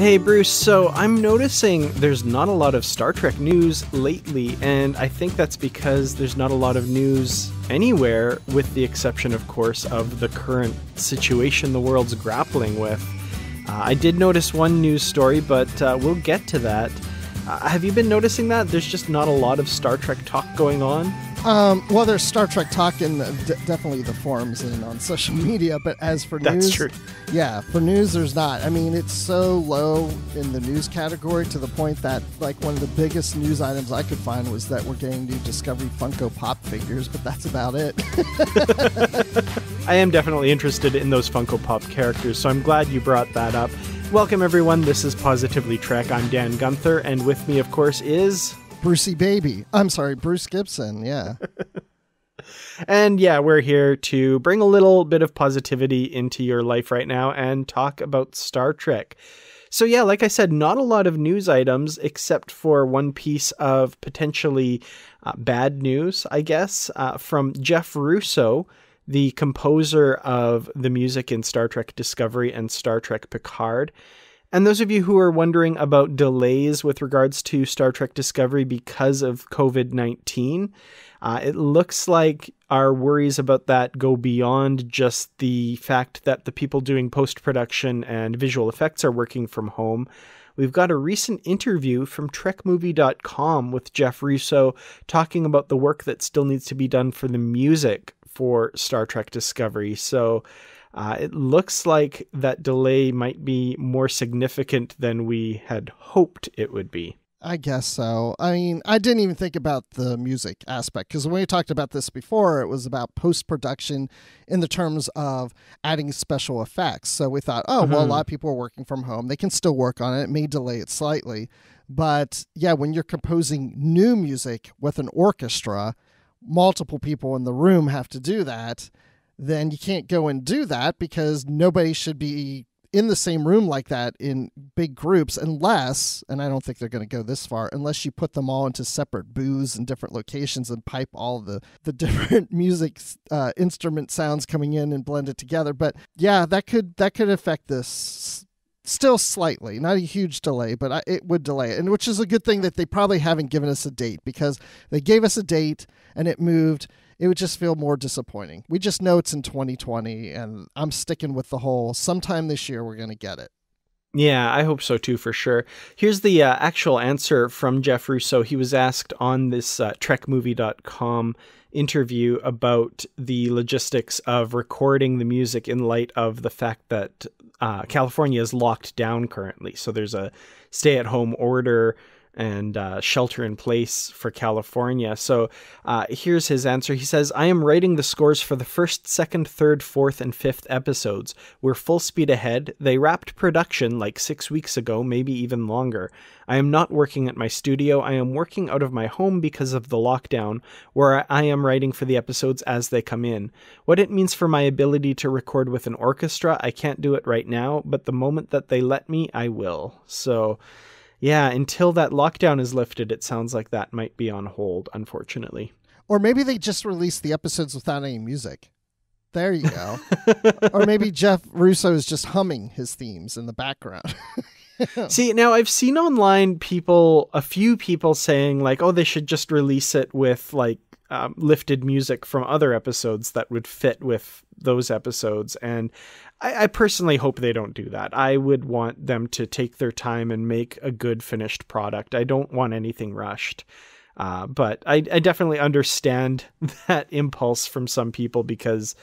Hey Bruce, so I'm noticing there's not a lot of Star Trek news lately, and I think that's because there's not a lot of news anywhere, with the exception, of course, of the current situation the world's grappling with. I did notice one news story, but we'll get to that. Have you been noticing that? There's just not a lot of Star Trek talk going on? Well, there's Star Trek talk in definitely the forums and on social media, but as for news... That's true. Yeah, for news, there's not. I mean, it's so low in the news category to the point that, like, one of the biggest news items I could find was that we're getting new Discovery Funko Pop figures, but that's about it. I am definitely interested in those Funko Pop characters, so I'm glad you brought that up. Welcome, everyone. This is Positively Trek. I'm Dan Gunther, and with me, of course, is... Bruce Gibson, yeah. And yeah, we're here to bring a little bit of positivity into your life right now and talk about Star Trek. So yeah, like I said, not a lot of news items except for one piece of potentially bad news, I guess, from Jeff Russo, the composer of the music in Star Trek Discovery and Star Trek Picard. And those of you who are wondering about delays with regards to Star Trek Discovery because of COVID-19, it looks like our worries about that go beyond just the fact that the people doing post-production and visual effects are working from home. We've got a recent interview from trekmovie.com with Jeff Russo talking about the work that still needs to be done for the music for Star Trek Discovery. So... it looks like that delay might be more significant than we had hoped it would be. I guess so. I mean, I didn't even think about the music aspect, because when we talked about this before, it was about post-production in the terms of adding special effects. So we thought, oh, well, a lot of people are working from home. They can still work on it. It may delay it slightly. But yeah, when you're composing new music with an orchestra, multiple people in the room have to do that. Then you can't go and do that, because nobody should be in the same room like that in big groups unless, and I don't think they're going to go this far, unless you put them all into separate booths and different locations and pipe all the different music instrument sounds coming in and blend it together. But yeah, that could affect this still slightly, not a huge delay, but it would delay it, and which is a good thing that they probably haven't given us a date, because they gave us a date and it moved. It would just feel more disappointing. We just know it's in 2020, and I'm sticking with the whole sometime this year we're going to get it. Yeah, I hope so too, for sure. Here's the actual answer from Jeff Russo. He was asked on this trekmovie.com interview about the logistics of recording the music in light of the fact that California is locked down currently. So there's a stay-at-home order and shelter in place for California. So here's his answer. He says, I am writing the scores for the first, second, third, fourth, and fifth episodes. We're full speed ahead. They wrapped production like 6 weeks ago, maybe even longer. I am not working at my studio. I am working out of my home because of the lockdown, where I am writing for the episodes as they come in. What it means for my ability to record with an orchestra, I can't do it right now, but the moment that they let me, I will. So... yeah, until that lockdown is lifted, it sounds like that might be on hold, unfortunately. Or maybe they just released the episodes without any music. There you go. Or maybe Jeff Russo is just humming his themes in the background. See, now I've seen online a few people saying like, oh, they should just release it with like lifted music from other episodes that would fit with those episodes. And I personally hope they don't do that. I would want them to take their time and make a good finished product. I don't want anything rushed. But I definitely understand that impulse from some people, because,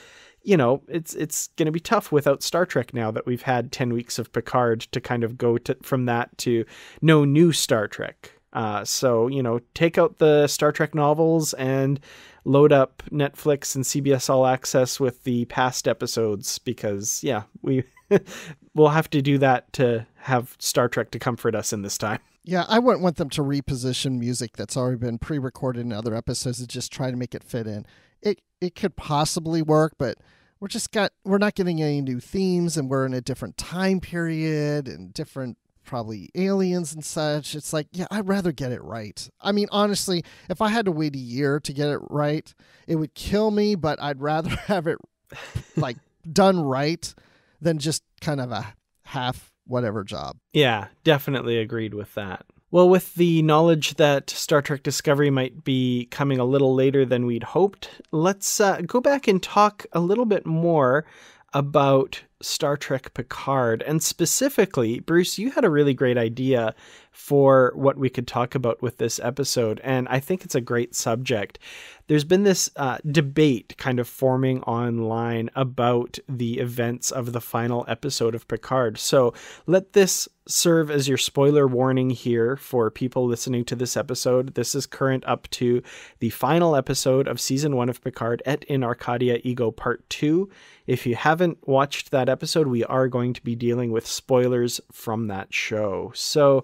you know, it's going to be tough without Star Trek now that we've had 10 weeks of Picard to kind of go from that to no new Star Trek. So, you know, take out the Star Trek novels and load up Netflix and CBS All Access with the past episodes, because, yeah, we'll have to do that to have Star Trek to comfort us in this time. Yeah, I wouldn't want them to reposition music that's already been pre-recorded in other episodes and just try to make it fit in. It could possibly work, but we're not getting any new themes, and we're in a different time period and different probably aliens and such. It's like, yeah, I'd rather get it right. I mean, honestly, if I had to wait a year to get it right, it would kill me, but I'd rather have it like done right than just kind of a half whatever job. Yeah, definitely agreed with that. Well, with the knowledge that Star Trek Discovery might be coming a little later than we'd hoped, let's go back and talk a little bit more about Star Trek Picard. And specifically, Bruce, you had a really great idea for what we could talk about with this episode, and I think it's a great subject. There's been this debate kind of forming online about the events of the final episode of Picard. So let this serve as your spoiler warning here for people listening to this episode. This is current up to the final episode of season 1 of Picard, et in Arcadia Ego Part 2. If you haven't watched that episode, we are going to be dealing with spoilers from that show. So,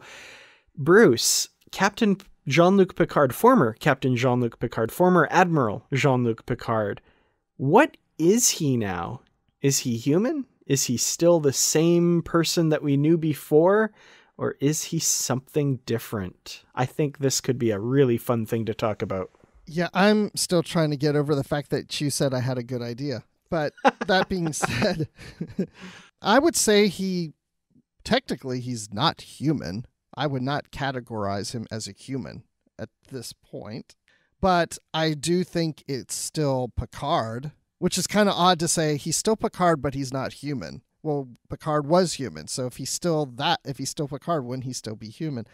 Bruce, Captain Jean-Luc Picard, former Captain Jean-Luc Picard, former Admiral Jean-Luc Picard, what is he now? Is he human? Is he still the same person that we knew before? Or is he something different? I think this could be a really fun thing to talk about. Yeah, I'm still trying to get over the fact that you said I had a good idea. But that being said, I would say he's not human. I would not categorize him as a human at this point, but I do think it's still Picard, which is kind of odd to say he's still Picard, but he's not human. Well, Picard was human. So if he's still that, if he's still Picard, wouldn't he still be human?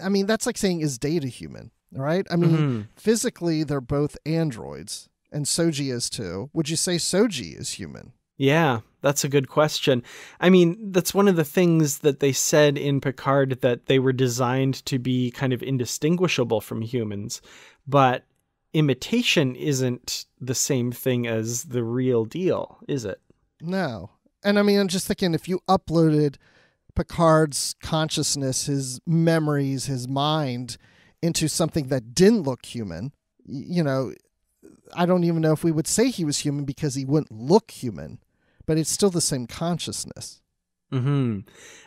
I mean, that's like saying, is Data human, right? I mean, physically they're both androids, and Soji is too. Would you say Soji is human? Yeah, that's a good question. I mean, that's one of the things that they said in Picard, that they were designed to be kind of indistinguishable from humans, but imitation isn't the same thing as the real deal, is it? No. And I mean, I'm just thinking, if you uploaded Picard's consciousness, his memories, his mind into something that didn't look human, you know, I don't even know if we would say he was human because he wouldn't look human. But it's still the same consciousness. Mm-hmm.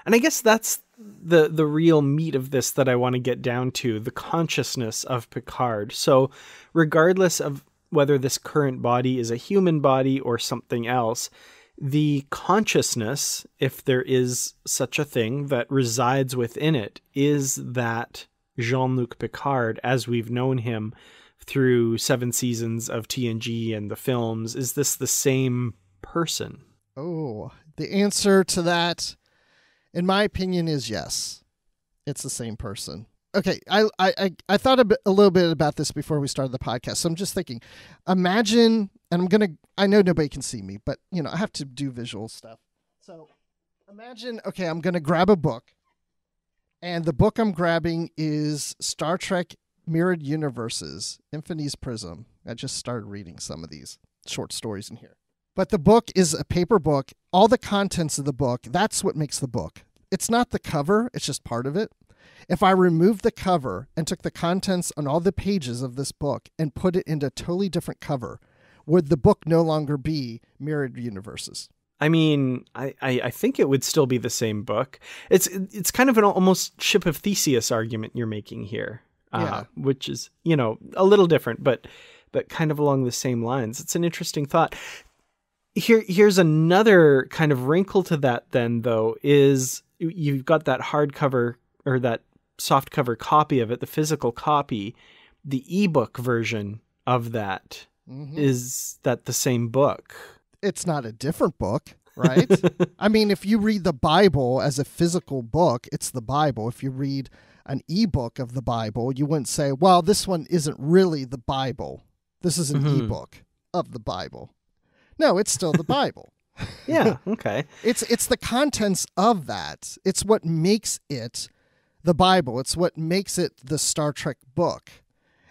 And I guess that's the real meat of this that I want to get down to, the consciousness of Picard. So regardless of whether this current body is a human body or something else, the consciousness, if there is such a thing that resides within it, is that Jean-Luc Picard as we've known him through 7 seasons of TNG and the films. Is this the same person? Oh, the answer to that, in my opinion, is yes. It's the same person. Okay, I thought a little bit about this before we started the podcast. So I'm just thinking, imagine, and I know nobody can see me, but you know, I have to do visual stuff. So imagine, okay, I'm going to grab a book, and the book I'm grabbing is Star Trek Mirrored Universes: Infinity's Prism. I just started reading some of these short stories in here. But the book is a paper book. All the contents of the book, that's what makes the book. It's not the cover. It's just part of it. If I removed the cover and took the contents on all the pages of this book and put it into a totally different cover, would the book no longer be Mirrored Universes? I mean, I think it would still be the same book. It's kind of an almost Ship of Theseus argument you're making here, which is, you know, a little different, but kind of along the same lines. It's an interesting thought. Here's another kind of wrinkle to that then, though, is you've got that hardcover or that softcover copy of it, the physical copy. The ebook version of that, is that the same book? It's not a different book, right? I mean, if you read the Bible as a physical book, it's the Bible. If you read an ebook of the Bible, you wouldn't say, well, this one isn't really the Bible. This is an ebook of the Bible. No, it's still the Bible. Yeah, okay. It's the contents of that. It's what makes it the Bible. It's what makes it the Star Trek book.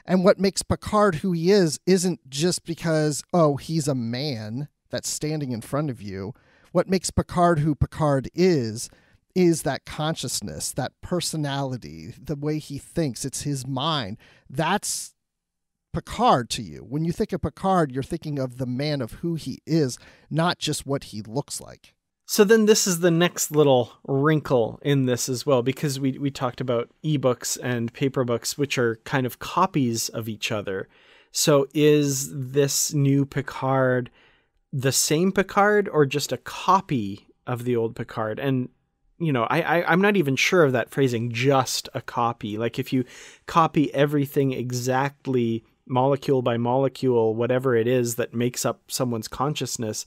And what makes Picard who he is isn't just because, oh, he's a man that's standing in front of you. What makes Picard who Picard is that consciousness, that personality, the way he thinks. It's his mind. That's Picard to you. When you think of Picard, you're thinking of the man of who he is, not just what he looks like. So then this is the next little wrinkle in this as well, because we talked about ebooks and paper books, which are kind of copies of each other. So is this new Picard the same Picard or just a copy of the old Picard? And you know, I'm not even sure of that phrasing, just a copy. Like if you copy everything exactly molecule by molecule, whatever it is that makes up someone's consciousness,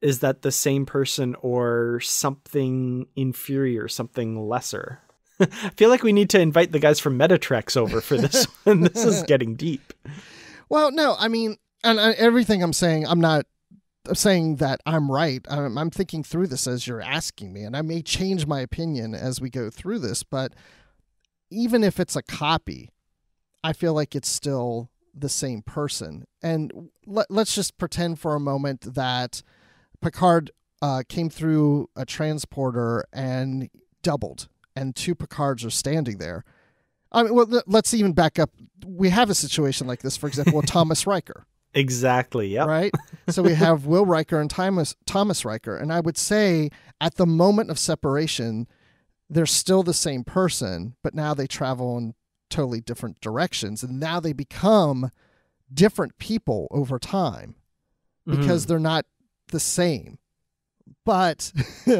is that the same person or something inferior, something lesser? I feel like we need to invite the guys from Metatrex over for this one. This is getting deep. Well, no, I mean, and everything I'm saying, I'm not saying that I'm right. I'm thinking through this as you're asking me, and I may change my opinion as we go through this, but even if it's a copy, I feel like it's still the same person. And let's just pretend for a moment that Picard came through a transporter and doubled, and two Picards are standing there. I mean, well, let's even back up. We have a situation like this, for example, with Thomas Riker. Exactly, yeah. Right? So we have Will Riker and Thomas Riker. And I would say at the moment of separation, they're still the same person, but now they travel in totally different directions. And now they become different people over time because they're not the same. But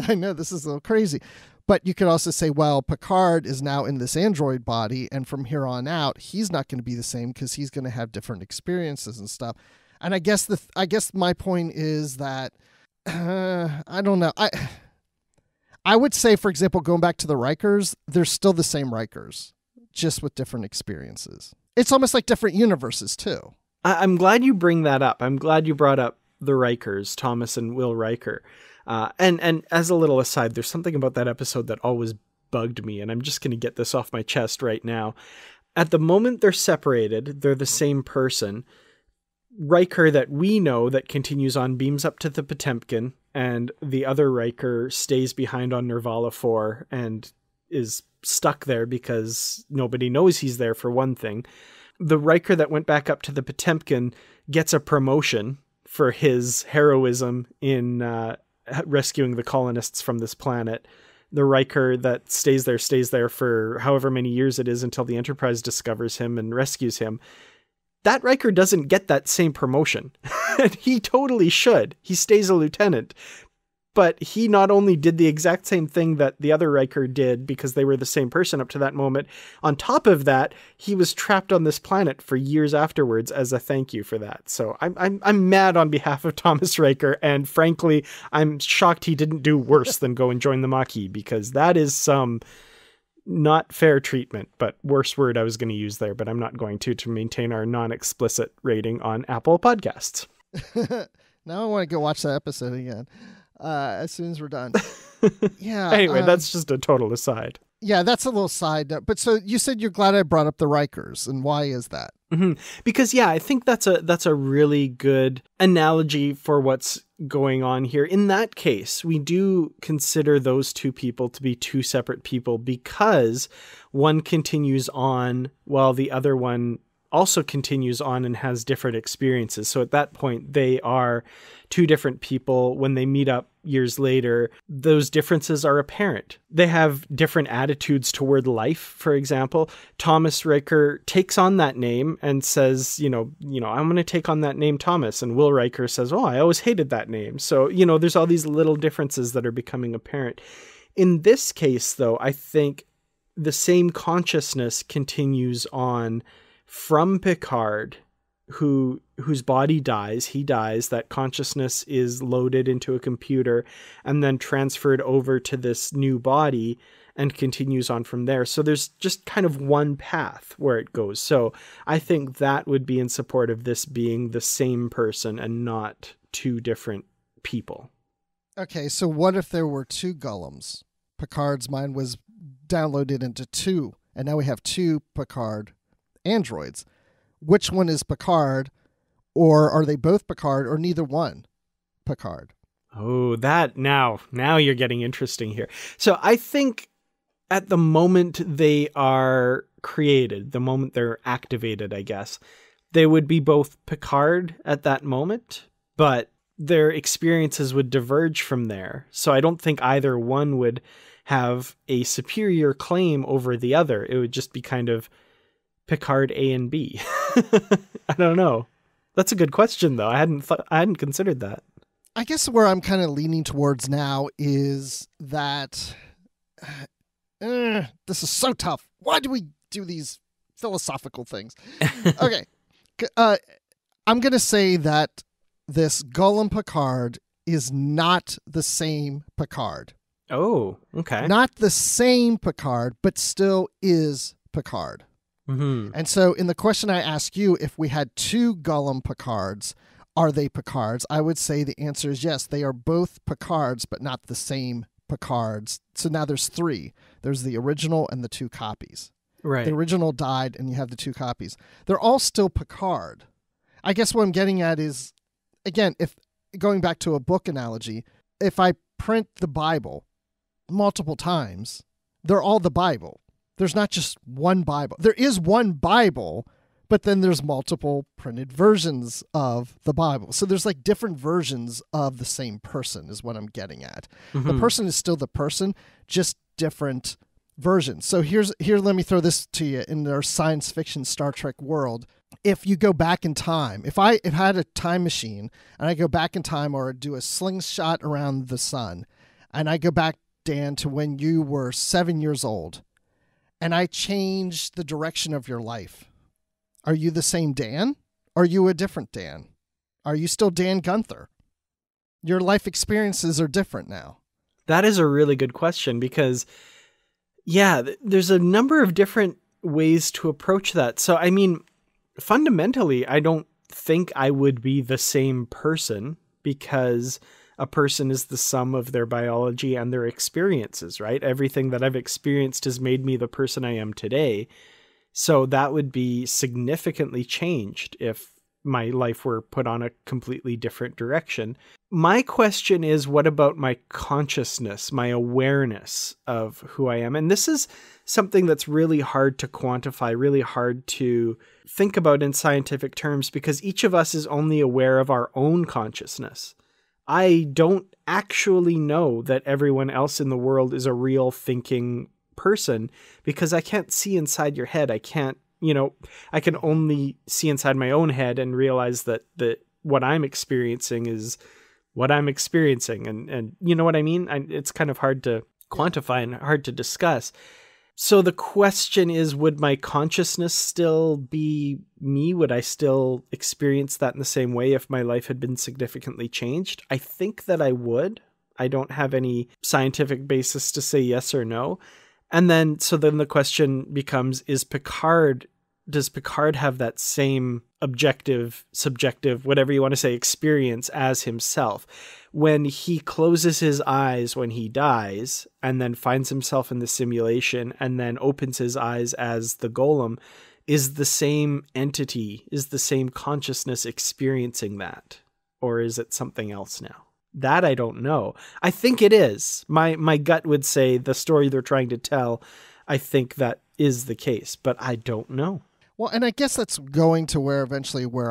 I know this is a little crazy. But you could also say, well, Picard is now in this android body, and from here on out, he's not going to be the same because he's going to have different experiences and stuff. And I guess I guess my point is that I don't know. I would say, for example, going back to the Rikers, they're still the same Rikers, just with different experiences. It's almost like different universes too. I'm glad you bring that up. I'm glad you brought up the Rikers, Thomas and Will Riker. And as a little aside, there's something about that episode that always bugged me, and I'm just going to get this off my chest right now. At the moment they're separated, they're the same person. Riker that we know that continues on beams up to the Potemkin, and the other Riker stays behind on Nervala 4 and is stuck there because nobody knows he's there, for one thing. The Riker that went back up to the Potemkin gets a promotion for his heroism in rescuing the colonists from this planet. The Riker that stays there for however many years it is until the Enterprise discovers him and rescues him. That Riker doesn't get that same promotion. He totally should. He stays a lieutenant. But he not only did the exact same thing that the other Riker did because they were the same person up to that moment. On top of that, he was trapped on this planet for years afterwards as a thank you for that. So I'm mad on behalf of Thomas Riker, and frankly, I'm shocked he didn't do worse than go and join the Maquis, because that is some not fair treatment, but worse word I was going to use there, but I'm not going to maintain our non-explicit rating on Apple Podcasts. Now I want to go watch that episode again. As soon as we're done. Yeah. Anyway, that's just a total aside. Yeah, that's a little side note. But so you said you're glad I brought up the Rikers, and why is that? Because, yeah, I think that's a really good analogy for what's going on here. In that case, we do consider those two people to be two separate people because one continues on while the other one also continues on and has different experiences. So at that point, they are two different people. When they meet up years later, those differences are apparent. They have different attitudes toward life, for example. Thomas Riker takes on that name and says, you know, I'm going to take on that name, Thomas. And Will Riker says, oh, I always hated that name. So, you know, there's all these little differences that are becoming apparent. In this case, though, I think the same consciousness continues on from Picard, whose body dies. He dies. That consciousness is loaded into a computer and then transferred over to this new body and continues on from there. So there's just kind of one path where it goes. So I think that would be in support of this being the same person and not two different people. Okay, so what if there were two Golems? Picard's mind was downloaded into two, and now we have two Picard androids. Which one is Picard, or are they both Picard, or neither one Picard? Oh, that now you're getting interesting here. So I think at the moment they are created, the moment they're activated, I guess, they would be both Picard at that moment, but their experiences would diverge from there. So I don't think either one would have a superior claim over the other. It would just be kind of Picard A and B. I don't know. That's a good question, though. I hadn't considered that. I guess where I'm kind of leaning towards now is that This is so tough. Why do we do these philosophical things? Okay. I'm going to say that this Golem Picard is not the same Picard. Oh, okay. Not the same Picard, but still is Picard. Mm-hmm. And so in the question I asked you, if we had two Golem Picards, are they Picards? I would say the answer is yes. They are both Picards, but not the same Picards. So now there's three. There's the original and the two copies. Right. The original died and you have the two copies. They're all still Picard. I guess what I'm getting at is, again, if going back to a book analogy, if I print the Bible multiple times, they're all the Bible. There's not just one Bible. There is one Bible, but then there's multiple printed versions of the Bible. So there's like different versions of the same person is what I'm getting at. Mm-hmm. The person is still the person, just different versions. So here, let me throw this to you in our science fiction Star Trek world. If you go back in time, if I had a time machine and I go back in time or do a slingshot around the sun and I go back, Dan, to when you were 7 years old and I change the direction of your life, are you the same Dan? Are you a different Dan? Are you still Dan Gunther? Your life experiences are different now. That is a really good question because, yeah, there's a number of different ways to approach that. So, I mean, fundamentally, I don't think I would be the same person because a person is the sum of their biology and their experiences, right? Everything that I've experienced has made me the person I am today. So that would be significantly changed if my life were put on a completely different direction. My question is, what about my consciousness, my awareness of who I am? And this is something that's really hard to quantify, really hard to think about in scientific terms, because each of us is only aware of our own consciousness. I don't actually know that everyone else in the world is a real thinking person because I can't see inside your head. I can't, I can only see inside my own head and realize that what I'm experiencing is what I'm experiencing. And you know what I mean? It's kind of hard to quantify and hard to discuss. So the question is, would my consciousness still be me? Would I still experience that in the same way if my life had been significantly changed? I think that I would. I don't have any scientific basis to say yes or no. And then, so then the question becomes, does Picard have that same objective, subjective, whatever you want to say, experience as himself? When he closes his eyes when he dies and then finds himself in the simulation and then opens his eyes as the Golem, is the same entity, is the same consciousness experiencing that? Or is it something else now? That I don't know. I think it is. My gut would say the story they're trying to tell, I think that is the case, but I don't know. Well, and I guess that's going to where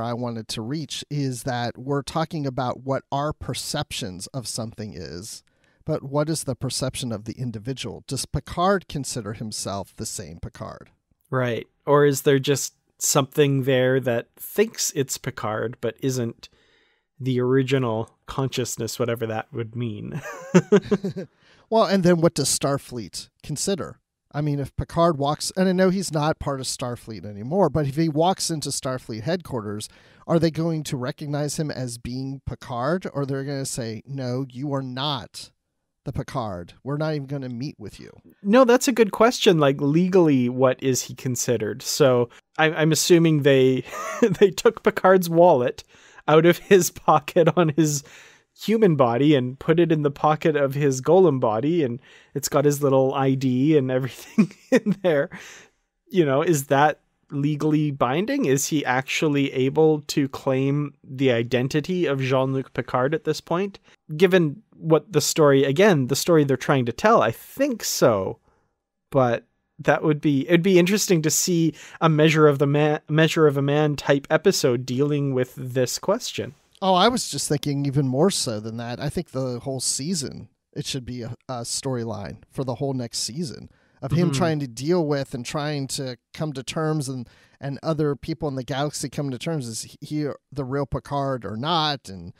I wanted to reach is that we're talking about what our perceptions of something is, but what is the perception of the individual? Does Picard consider himself the same Picard? Right. Or is there just something there that thinks it's Picard, but isn't the original consciousness, whatever that would mean? Well, and then what does Starfleet consider? I mean, if Picard walks, and I know he's not part of Starfleet anymore, but if he walks into Starfleet headquarters, are they going to recognize him as being Picard? Or they're going to say, no, you are not the Picard. We're not even going to meet with you. No, that's a good question. Like, legally, what is he considered? So I'm assuming they they took Picard's wallet out of his pocket on his human body and put it in the pocket of his Golem body, and it's got his little ID and everything in there. Is that legally binding? Is he actually able to claim the identity of Jean-Luc Picard at this point? Given what the story they're trying to tell, I think so. But that it'd be interesting to see a measure of a man type episode dealing with this question. Oh, I was just thinking even more so than that. I think the whole season, it should be a storyline for the whole next season of him trying to deal with and trying to come to terms and other people in the galaxy coming to terms. Is he the real Picard or not? And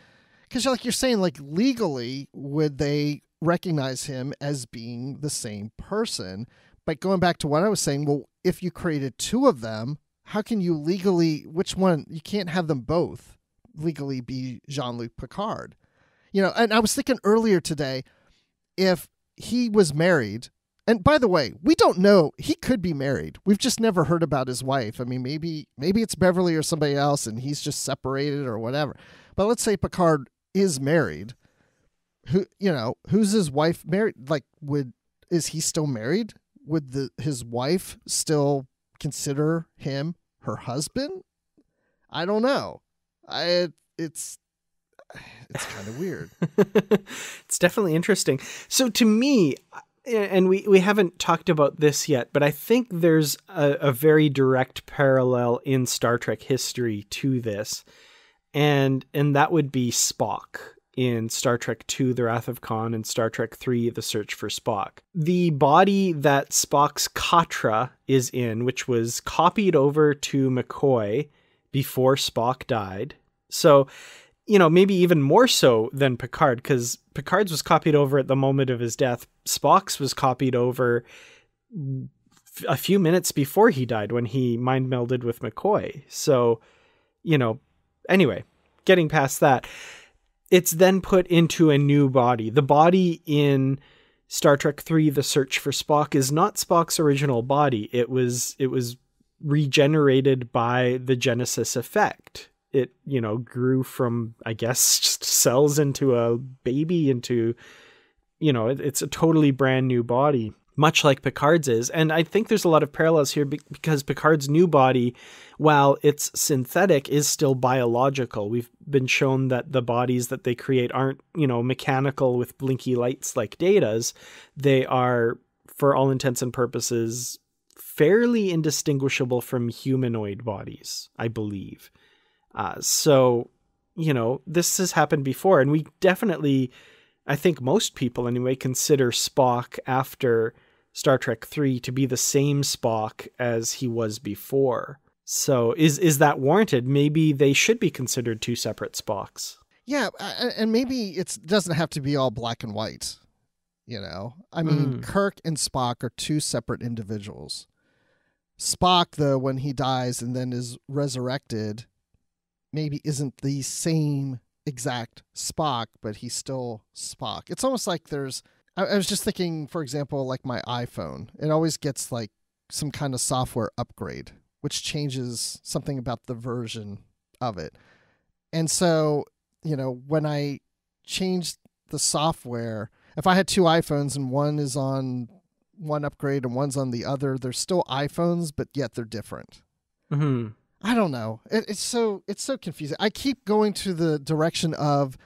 because like you're saying, like legally, would they recognize him as being the same person. But going back to what I was saying, well, if you created two of them, how can you legally, which one? You can't have them both legally be Jean-Luc Picard. You know, and I was thinking earlier today, if he was married, and by the way, we don't know, he could be married. We've just never heard about his wife. I mean, maybe it's Beverly or somebody else and he's just separated or whatever. But let's say Picard is married. Who, you know, who's his wife married? Like, is he still married? Would his wife still consider him her husband? I don't know. It's kind of weird. It's definitely interesting. So to me, and we haven't talked about this yet, but I think there's a very direct parallel in Star Trek history to this. And that would be Spock in Star Trek II: The Wrath of Khan and Star Trek III: The Search for Spock. The body that Spock's Katra is in, which was copied over to McCoy before Spock died. So, you know, maybe even more so than Picard, because Picard's was copied over at the moment of his death. Spock's was copied over a few minutes before he died when he mind melded with McCoy. So, you know, anyway, getting past that, it's then put into a new body. The body in Star Trek III: The Search for Spock is not Spock's original body. It was regenerated by the Genesis effect. It, you know, grew from, I guess, just cells into a baby into, you know, it's a totally brand new body, much like Picard's is. And I think there's a lot of parallels here because Picard's new body, while it's synthetic, is still biological. We've been shown that the bodies that they create aren't, you know, mechanical with blinky lights like Data's. They are, for all intents and purposes, fairly indistinguishable from humanoid bodies, I believe. So, you know, this has happened before, and we definitely, I think most people anyway, consider Spock after Star Trek III to be the same Spock as he was before. So is that warranted? Maybe they should be considered two separate Spocks. Yeah. And maybe it doesn't have to be all black and white, you know? I mean, Kirk and Spock are two separate individuals. Spock, though, when he dies and then is resurrected, maybe isn't the same exact Spock, but he's still Spock. It's almost like there's, I was just thinking, for example, like my iPhone, it always gets like some kind of software upgrade, which changes something about the version of it. And so, you know, when I changed the software, if I had two iPhones and one is on one upgrade and one's on the other, they're still iPhones, but yet they're different. Mm-hmm. I don't know. It's so confusing. I keep going to the direction of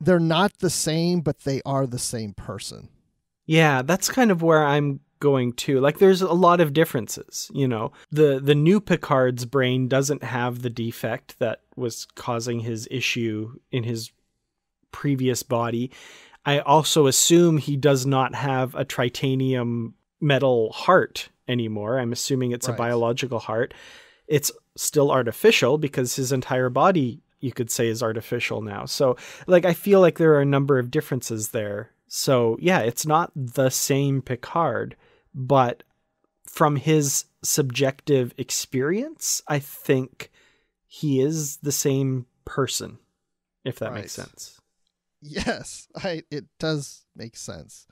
they're not the same, but they are the same person. Yeah, that's kind of where I'm going to. Like, there's a lot of differences, you know. The new Picard's brain doesn't have the defect that was causing his issue in his previous body. I also assume he does not have a titanium metal heart anymore. I'm assuming it's a biological heart. It's still artificial because his entire body, you could say, is artificial now. So, like, I feel like there are a number of differences there. So, yeah, it's not the same Picard, but from his subjective experience, I think he is the same person, if that makes sense. Yes, it does make sense.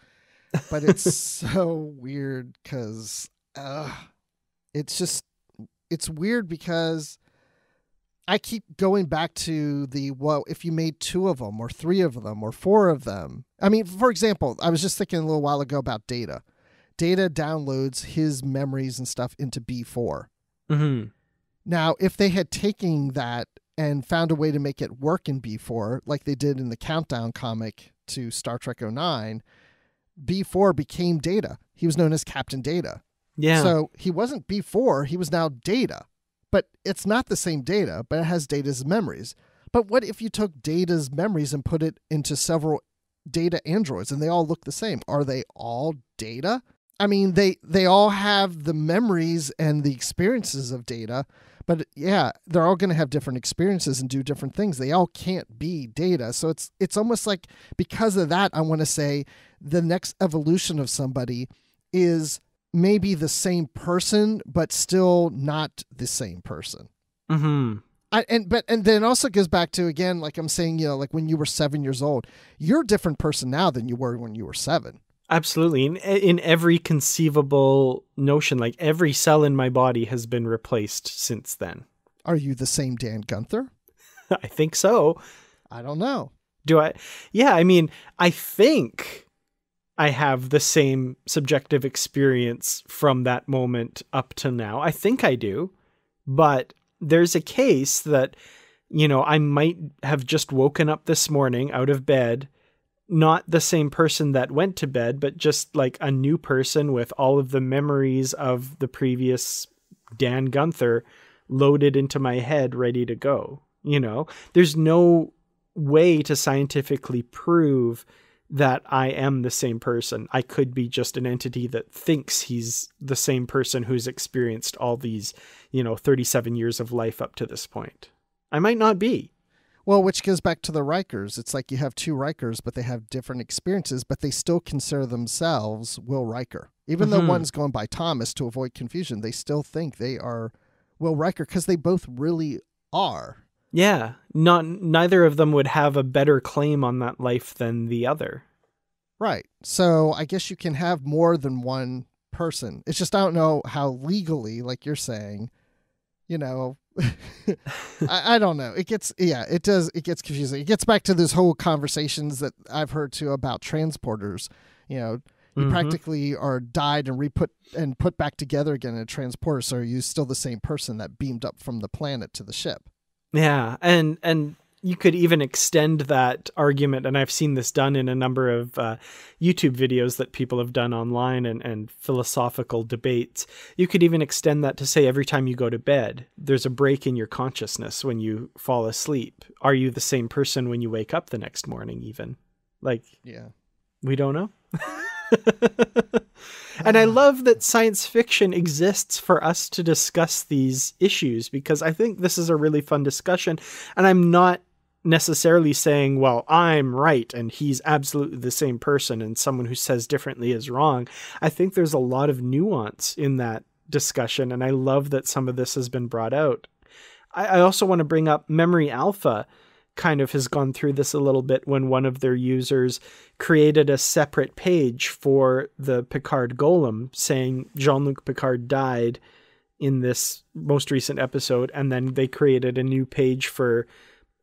But it's so weird because it's just... It's weird because I keep going back to the, well, if you made two of them or three of them or four of them. I mean, for example, I was just thinking a little while ago about Data. Data downloads his memories and stuff into B4. Mm-hmm. Now, if they had taken that and found a way to make it work in B4, like they did in the Countdown comic to Star Trek 09, B4 became Data. He was known as Captain Data. Yeah. So he wasn't B4, he was now Data. But it's not the same Data, but it has Data's memories. But what if you took Data's memories and put it into several Data androids and they all look the same? Are they all Data? I mean, they all have the memories and the experiences of Data, But yeah, they're all going to have different experiences and do different things. They all can't be Data. So it's almost like, because of that, I want to say the next evolution of somebody is maybe the same person, but still not the same person. Mm-hmm. And then it also goes back to, again, like I'm saying, you know, like when you were 7 years old, you're a different person now than you were when you were 7. Absolutely. In every conceivable notion, like every cell in my body has been replaced since then. Are you the same Dan Gunther? I think so. I don't know. Do I? Yeah, I mean, I think I have the same subjective experience from that moment up to now. I think I do. But there's a case that, you know, I might have just woken up this morning out of bed, not the same person that went to bed, but just like a new person with all of the memories of the previous Dan Gunther loaded into my head, ready to go. You know, there's no way to scientifically prove that I am the same person. I could be just an entity that thinks he's the same person who's experienced all these, you know, 37 years of life up to this point. I might not be. Well, which goes back to the Rikers. It's like you have two Rikers, but they have different experiences, but they still consider themselves Will Riker. Even though one's going by Thomas to avoid confusion, they still think they are Will Riker because they both really are. Yeah. Neither of them would have a better claim on that life than the other. Right. So I guess you can have more than one person. It's just, I don't know how legally, like you're saying, you know, I don't know. It gets, yeah, it does. It gets confusing. It gets back to this whole conversations that I've heard too about transporters. You know, you practically are died and put back together again in a transporter. So are you still the same person that beamed up from the planet to the ship? Yeah. And you could even extend that argument. And I've seen this done in a number of YouTube videos that people have done online and philosophical debates. You could even extend that to say every time you go to bed, there's a break in your consciousness when you fall asleep. Are you the same person when you wake up the next morning even? Like, yeah, we don't know. And I love that science fiction exists for us to discuss these issues, because I think this is a really fun discussion. And I'm not necessarily saying, well, I'm right and he's absolutely the same person and someone who says differently is wrong. I think there's a lot of nuance in that discussion. And I love that some of this has been brought out. I also want to bring up Memory Alpha kind of has gone through this a little bit when one of their users created a separate page for the Picard Golem saying Jean-Luc Picard died in this most recent episode. And then they created a new page for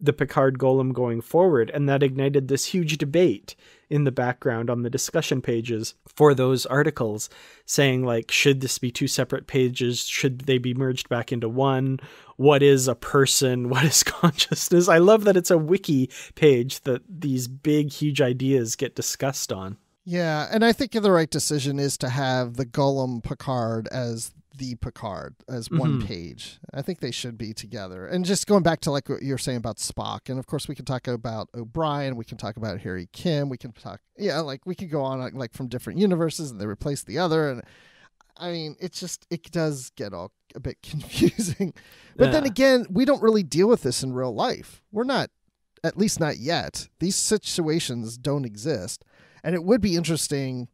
the Picard Golem going forward. And that ignited this huge debate in the background on the discussion pages for those articles saying, like, should this be two separate pages? Should they be merged back into one? What is a person? What is consciousness? I love that it's a wiki page that these big, huge ideas get discussed on. Yeah. And I think the right decision is to have the Golem Picard as the Picard as one page. I think they should be together. And just going back to like what you're saying about Spock. And of course we can talk about O'Brien. We can talk about Harry Kim. We can talk, yeah, like we could go on like from different universes and they replace the other. And I mean, it's just, it does get all a bit confusing, but then again, we don't really deal with this in real life. We're not, at least not yet. These situations don't exist. And it would be interesting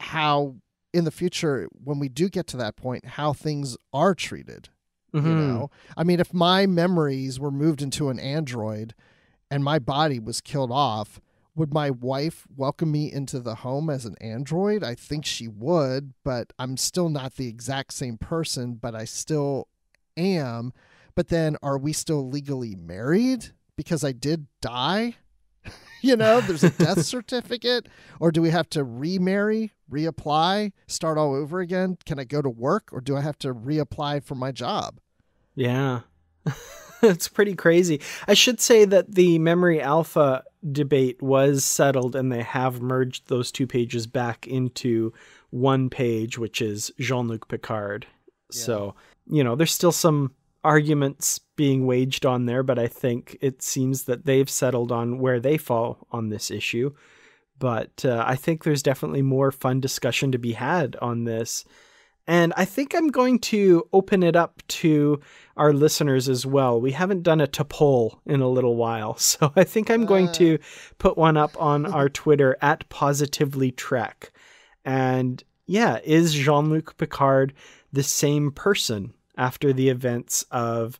how, in the future, when we do get to that point, how things are treated. You know, I mean, if my memories were moved into an android and my body was killed off, would my wife welcome me into the home as an android? I think she would, but I'm still not the exact same person, but I still am. But then are we still legally married because I did die? You know, there's a death certificate, or do we have to remarry, reapply, start all over again? Can I go to work, or do I have to reapply for my job? Yeah, it's pretty crazy. I should say that the Memory Alpha debate was settled and they have merged those two pages back into one page, which is Jean-Luc Picard. Yeah. So, you know, there's still some arguments being waged on there, but I think it seems that they've settled on where they fall on this issue. But I think there's definitely more fun discussion to be had on this. And I think I'm going to open it up to our listeners as well. We haven't done a poll in a little while. So I think I'm going to put one up on our Twitter at Positively Trek. And yeah, is Jean-Luc Picard the same person after the events of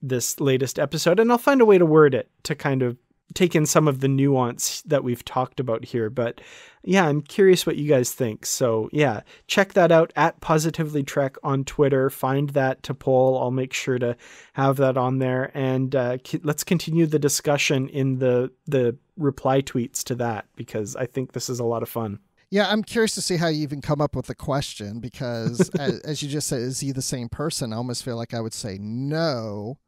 this latest episode? And I'll find a way to word it to kind of take in some of the nuance that we've talked about here, but yeah, I'm curious what you guys think. So yeah, check that out at Positively Trek on Twitter. Find that to poll. I'll make sure to have that on there, and let's continue the discussion in the reply tweets to that, because I think this is a lot of fun. Yeah, I'm curious to see how you even come up with the question, because as you just said, is he the same person? I almost feel like I would say no.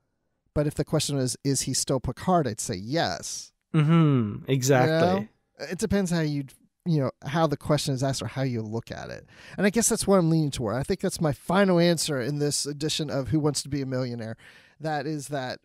But if the question is he still Picard? I'd say yes. Mm-hmm. Exactly. You know? It depends how how the question is asked or how you look at it. And I guess that's what I'm leaning toward. I think that's my final answer in this edition of Who Wants to Be a Millionaire. That is that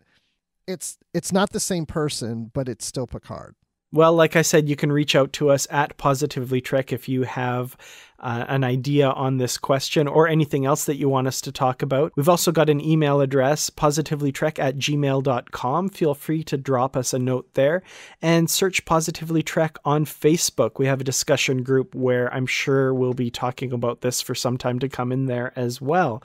it's not the same person, but it's still Picard. Well, like I said, you can reach out to us at Positively Trek if you have an idea on this question or anything else that you want us to talk about. We've also got an email address, positivelytrek@gmail.com. Feel free to drop us a note there, and search Positively Trek on Facebook. We have a discussion group where I'm sure we'll be talking about this for some time to come in there as well.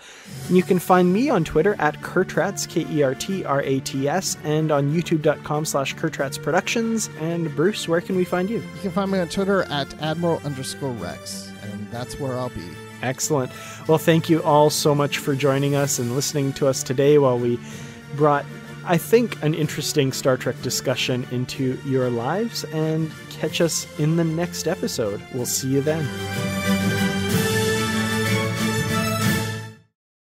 And you can find me on Twitter at Kertrats, K-E-R-T-R-A-T-S, and on youtube.com/Kertrats Productions. And Bruce, where can we find you? You can find me on Twitter at Admiral_Rex, and that's where I'll be. Excellent. Well, thank you all so much for joining us and listening to us today while we brought, I think, an interesting Star Trek discussion into your lives, and catch us in the next episode. We'll see you then.